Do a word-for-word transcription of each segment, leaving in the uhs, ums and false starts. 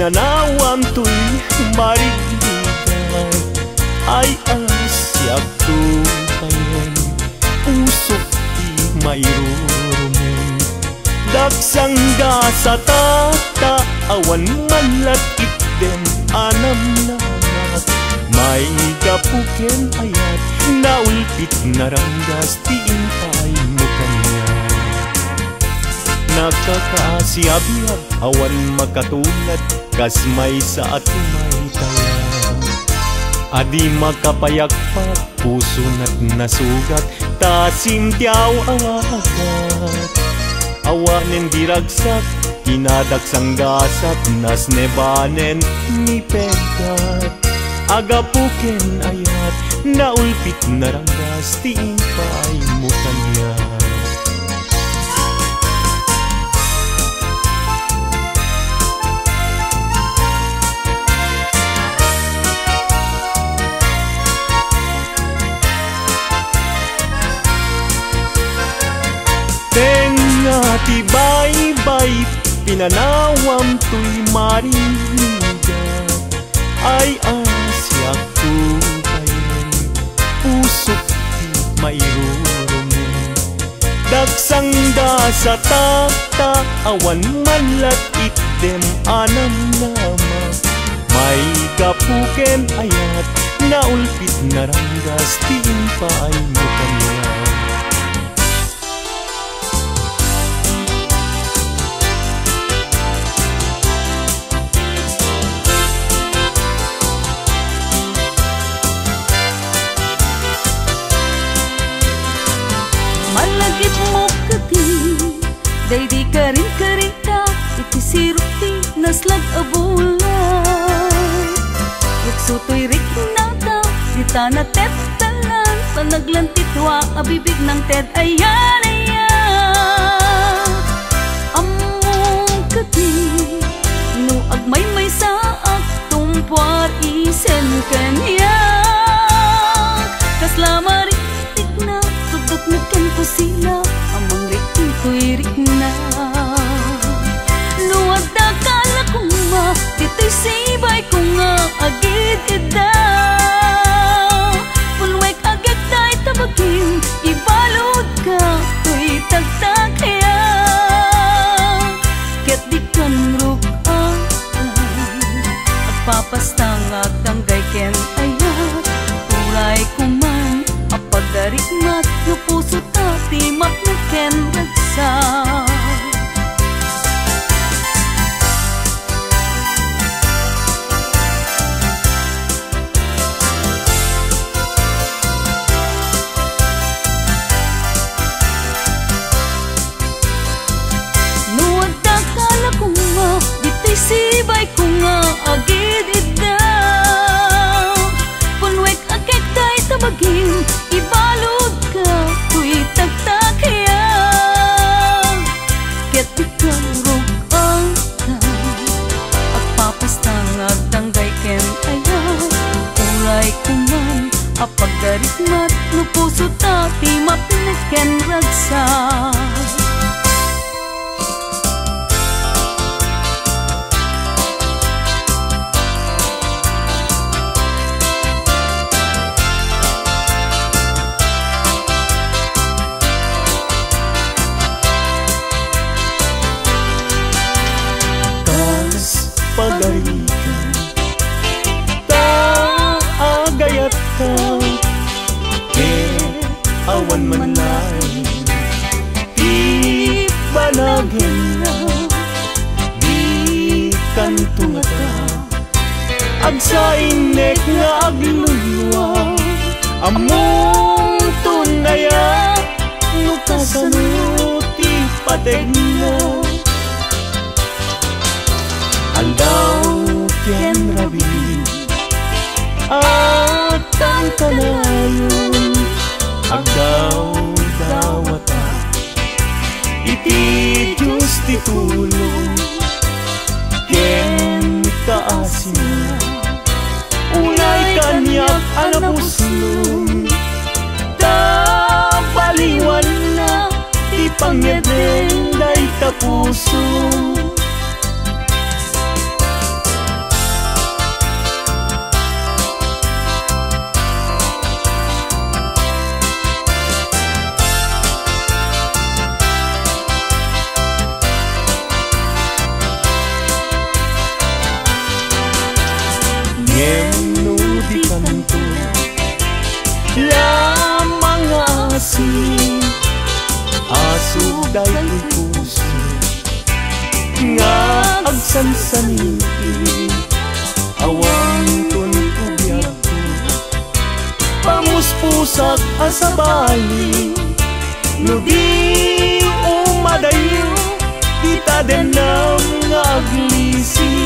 Ninanawam to'y marigdugan ay asyak tumayan usok di mayroon dagsang gasata taawan malakit din anam na may kapukin ayat naulpit na ranggas tiin tayo nakakaasiyab-yab awan makatulad kasmay sa at may taya adi makapayakpat puso na't nasugat tasim tiyaw agat awanen diragsak inadaksang gasat nas nebanen ni pegat agapuken ayat naulpit na ranggas tiin pa'y mukan niya tibay-bay pinanawam to'y marinida ay asyak tubayan usok di mayroon dagsang dasata taawan malakit dem anam nama may kapuken ayat naulpit na ranggas tiin pa'y mukan malagip mo kati, day di ka rin karita, itisiruti naslag abulay. Ruksuto'y rikinata, sita na teptalan, sa naglantitwa, abibig ng ted, ayan, ayan. Among kati, nuag may may saak, tumpuar isen kanya. Kaslama rin nagkan po sila amang rikin ko'y rikna luwag na kala ko nga ito'y sibay ko nga agid-ida pulwek agad na itabagin ibalod ka ko'y tagtakya ket di kan rukaan at papastang at tanggay ken ayat turay kuman apagdarikmat yung puso't atimak na kenagsak nuwag na kala ko nga dito'y sibay ko nga agidid daw punwek agad tayo tabagin ibalod ka, ko'y tagtakya ket di ka rugaan at papastangag tanggay ken ayaw uray kuman apagdarikmat no puso't atimat na ken ragsak pagarikan taagayat ka eh awan man lang di banagin na di kantunga ka agsainek na aglulwa among tunaya nukasanuti pateg na aldaw ken rabin at ang kanayon agdaw dawata iti Diyos ti tulong ken taasin unay kanyak anapuslong tabaliwan na ti pangyeden day tapusong sansanipin awang tuntubiyak ko pamuspusak asabali lubi umadayo kita denam ngaglisi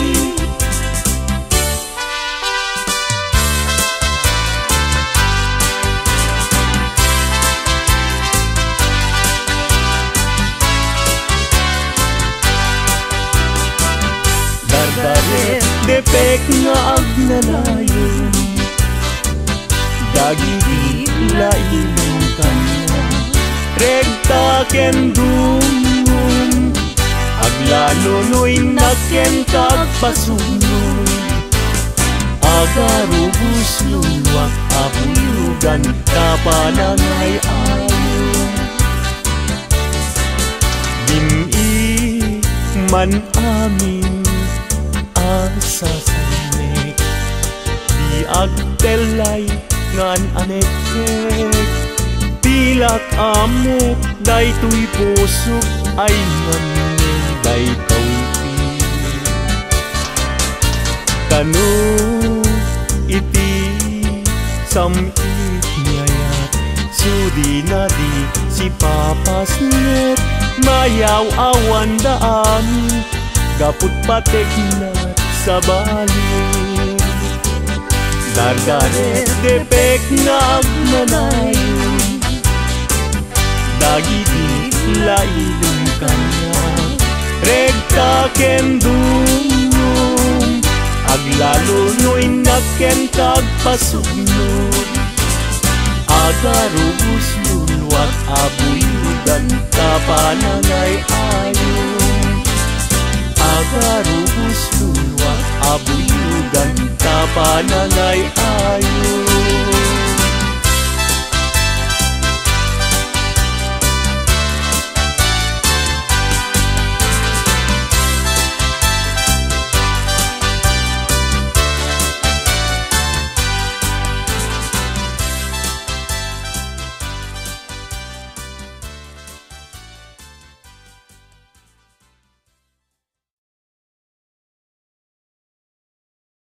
depek nga agnanayon dagi ila ilong kanya rekta ken rungun aglanunoy naken kagpasunod agarubus luwak abuyugan kapanangay ayon bimi man amin sa sanik di agtelay ngan anekek tilak amok day tuy pusok ay ngamin day tawpi tanu iti samit nyayat sudi nadi si papas net mayaw awan daan gaput patek na sa balik dargaret depek na agnanayon dagiti lailong kanya rekta ken dungnong aglalunoy naken kagpasugnod agarubus lulwak abuyudan kapanangay ayon agarubus lulwak abuyudan kapanangay ayon.